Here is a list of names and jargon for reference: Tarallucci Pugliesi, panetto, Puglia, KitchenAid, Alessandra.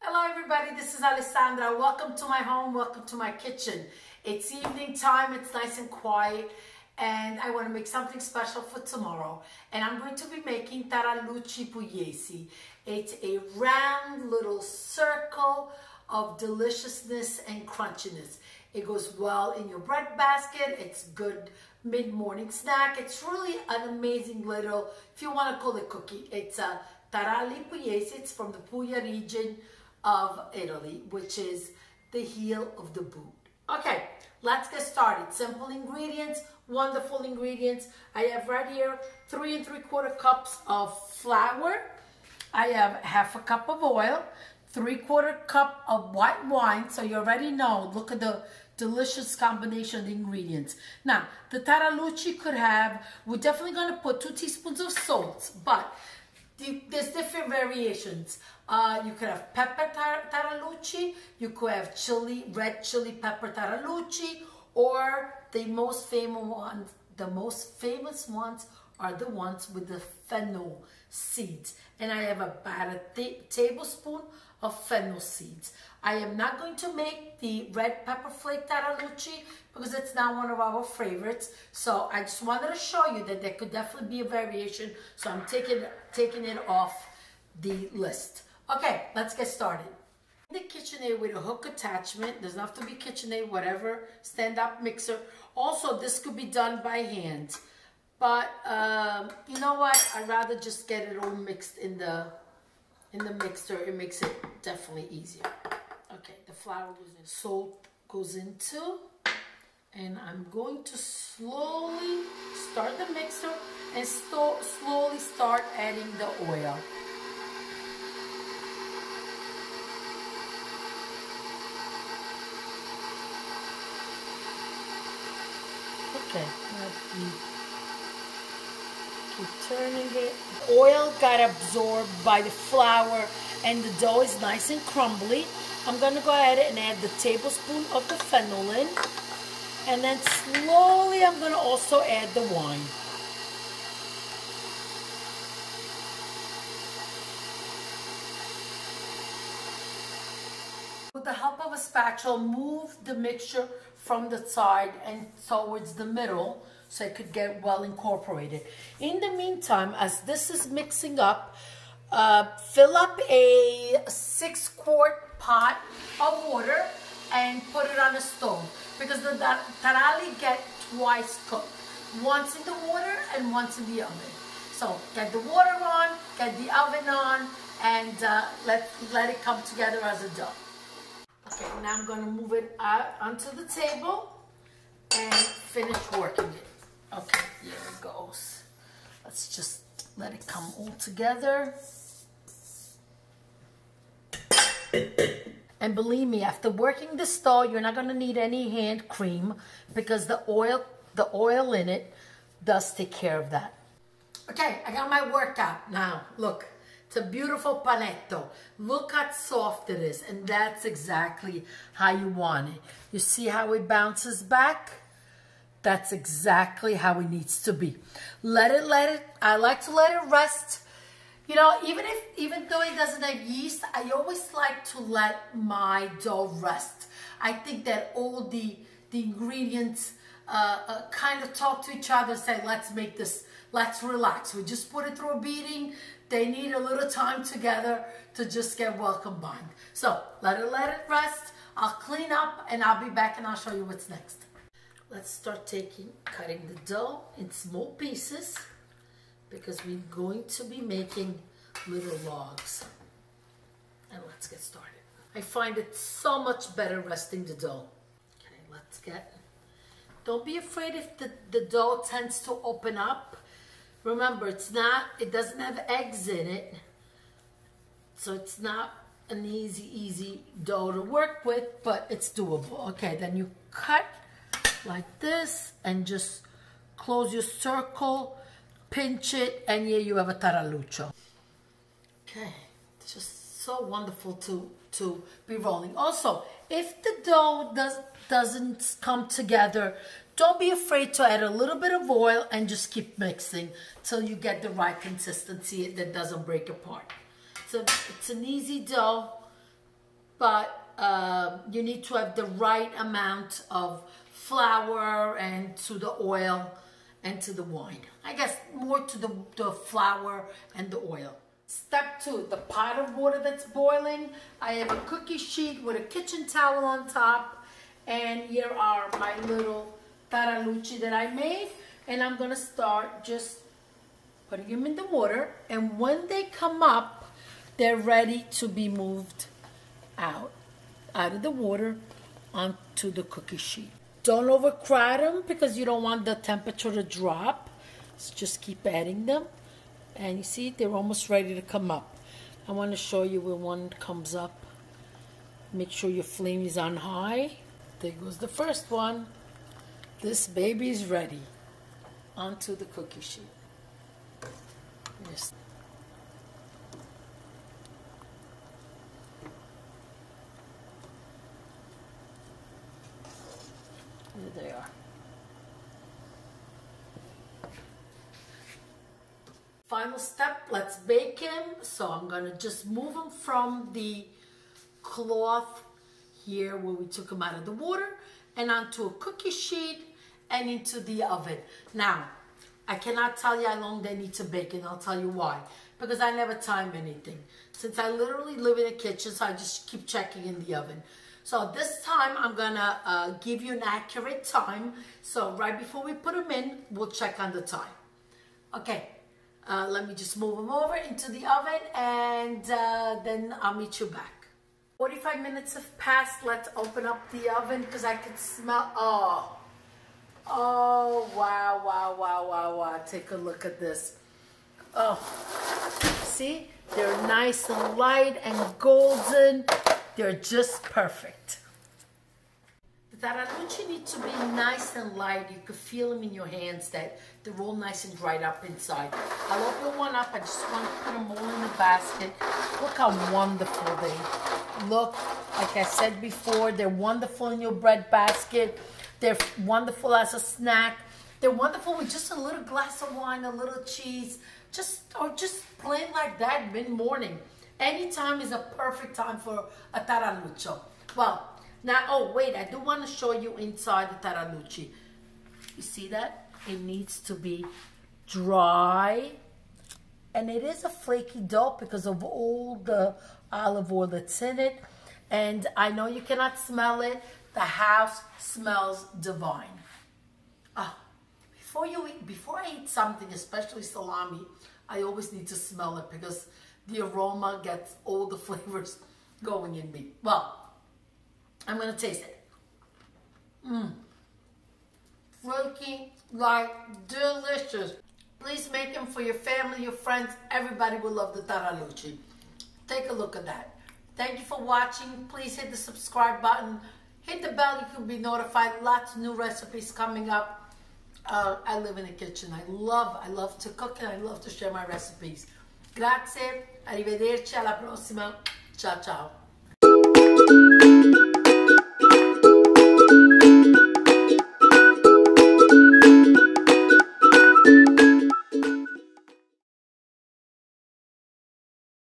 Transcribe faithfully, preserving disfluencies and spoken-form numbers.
Hello everybody, this is Alessandra. Welcome to my home, welcome to my kitchen. It's evening time, it's nice and quiet, and I want to make something special for tomorrow. And I'm going to be making Tarallucci Pugliesi. It's a round little circle of deliciousness and crunchiness. It goes well in your bread basket. It's good mid-morning snack. It's really an amazing little, if you want to call it cookie, it's a Tarallucci Pugliesi. It's from the Puglia region of Italy, which is the heel of the boot. Okay, let's get started. Simple ingredients, wonderful ingredients. I have right here three and three quarter cups of flour. I have half a cup of oil, three quarter cup of white wine. So you already know, look at the delicious combination of the ingredients. Now, the Tarallucci could have, we're definitely gonna put two teaspoons of salt, but there's different variations. Uh, you could have pepper tar tarallucci, you could have chili, red chili pepper tarallucci, or the most famous ones, the most famous ones are the ones with the fennel seeds. And I have about a th tablespoon of fennel seeds. I am not going to make the red pepper flake tarallucci because it's not one of our favorites. So I just wanted to show you that there could definitely be a variation. So I'm taking, taking it off the list. Okay, let's get started. In the KitchenAid with a hook attachment, doesn't have to be KitchenAid, whatever, stand-up mixer. Also, this could be done by hand. But um, you know what? I'd rather just get it all mixed in the in the mixer. It makes it definitely easier. Okay, the flour goes in, salt goes into, and I'm going to slowly start the mixer and st slowly start adding the oil. Okay, let me keep turning it. Oil got absorbed by the flour and the dough is nice and crumbly. I'm gonna go ahead and add the tablespoon of the fennel in, and then slowly I'm gonna also add the wine. With the help of a spatula, move the mixture from the side and towards the middle so it could get well incorporated. In the meantime, as this is mixing up, uh, fill up a six quart pot of water and put it on a stove because the taralli get twice cooked, once in the water and once in the oven. So get the water on, get the oven on, and uh, let, let it come together as a dough. Okay, now I'm gonna move it out onto the table and finish working it. Okay, here it goes. Let's just let it come all together. And believe me, after working this dough, you're not gonna need any hand cream because the oil, the oil in it does take care of that. Okay, I got my work out now, look. It's a beautiful panetto. Look how soft it is, and that's exactly how you want it. You see how it bounces back? That's exactly how it needs to be. Let it, let it, I like to let it rest. You know, even if, even though it doesn't have yeast, I always like to let my dough rest. I think that all the, the ingredients uh, uh, kind of talk to each other, say, let's make this, let's relax. We just put it through a beating. They need a little time together to just get well combined. So let it let it rest. I'll clean up and I'll be back and I'll show you what's next. Let's start taking, cutting the dough in small pieces because we're going to be making little logs. And let's get started. I find it so much better resting the dough. Okay, let's get, don't be afraid if the, the dough tends to open up. Remember, it's not, it doesn't have eggs in it, so it's not an easy, easy dough to work with, but it's doable. Okay, then you cut like this and just close your circle, pinch it, and here you have a taralluccio. Okay, it's just so wonderful to, to be rolling. Also, if the dough does, doesn't come together, don't be afraid to add a little bit of oil and just keep mixing till you get the right consistency that doesn't break apart. So it's an easy dough but uh, you need to have the right amount of flour and to the oil and to the wine. I guess more to the, the flour and the oil. Step two, the pot of water that's boiling. I have a cookie sheet with a kitchen towel on top, and here are my little tarallucci that I made, and I'm gonna start just putting them in the water, and when they come up, they're ready to be moved out, out of the water onto the cookie sheet. Don't overcrowd them because you don't want the temperature to drop, so just keep adding them. And you see, they're almost ready to come up. I want to show you when one comes up. Make sure your flame is on high. There goes the first one. This baby is ready. Onto the cookie sheet. Yes. There they are. Final step, let's bake him. So I'm gonna just move him from the cloth here where we took him out of the water and onto a cookie sheet and into the oven. Now, I cannot tell you how long they need to bake, and I'll tell you why. Because I never time anything. Since I literally live in a kitchen, so I just keep checking in the oven. So this time I'm gonna uh, give you an accurate time. So right before we put him in, we'll check on the time. Okay. Uh, let me just move them over into the oven, and uh, then I'll meet you back. forty-five minutes have passed. Let's open up the oven because I can smell. Oh, oh, wow, wow, wow, wow, wow. Take a look at this. Oh, see? They're nice and light and golden. They're just perfect. The tarallucci need to be nice and light. You could feel them in your hands that they're all nice and dried up inside. I'll open one up. I just want to put them all in the basket. Look how wonderful they look. Like I said before, they're wonderful in your bread basket. They're wonderful as a snack. They're wonderful with just a little glass of wine, a little cheese, just or just plain like that mid-morning. Any time is a perfect time for a taralluccio. Well. Now, oh, wait, I do want to show you inside the tarallucci. You see that? It needs to be dry. And it is a flaky dough because of all the olive oil that's in it. And I know you cannot smell it. The house smells divine. Oh, before you eat, before I eat something, especially salami, I always need to smell it because the aroma gets all the flavors going in me. Well, I'm going to taste it. Mmm. Flaky, light, delicious. Please make them for your family, your friends. Everybody will love the tarallucci. Take a look at that. Thank you for watching. Please hit the subscribe button. Hit the bell. You can be notified. Lots of new recipes coming up. Uh, I live in a kitchen. I love, I love to cook, and I love to share my recipes. Grazie. Arrivederci. Alla prossima. Ciao, ciao.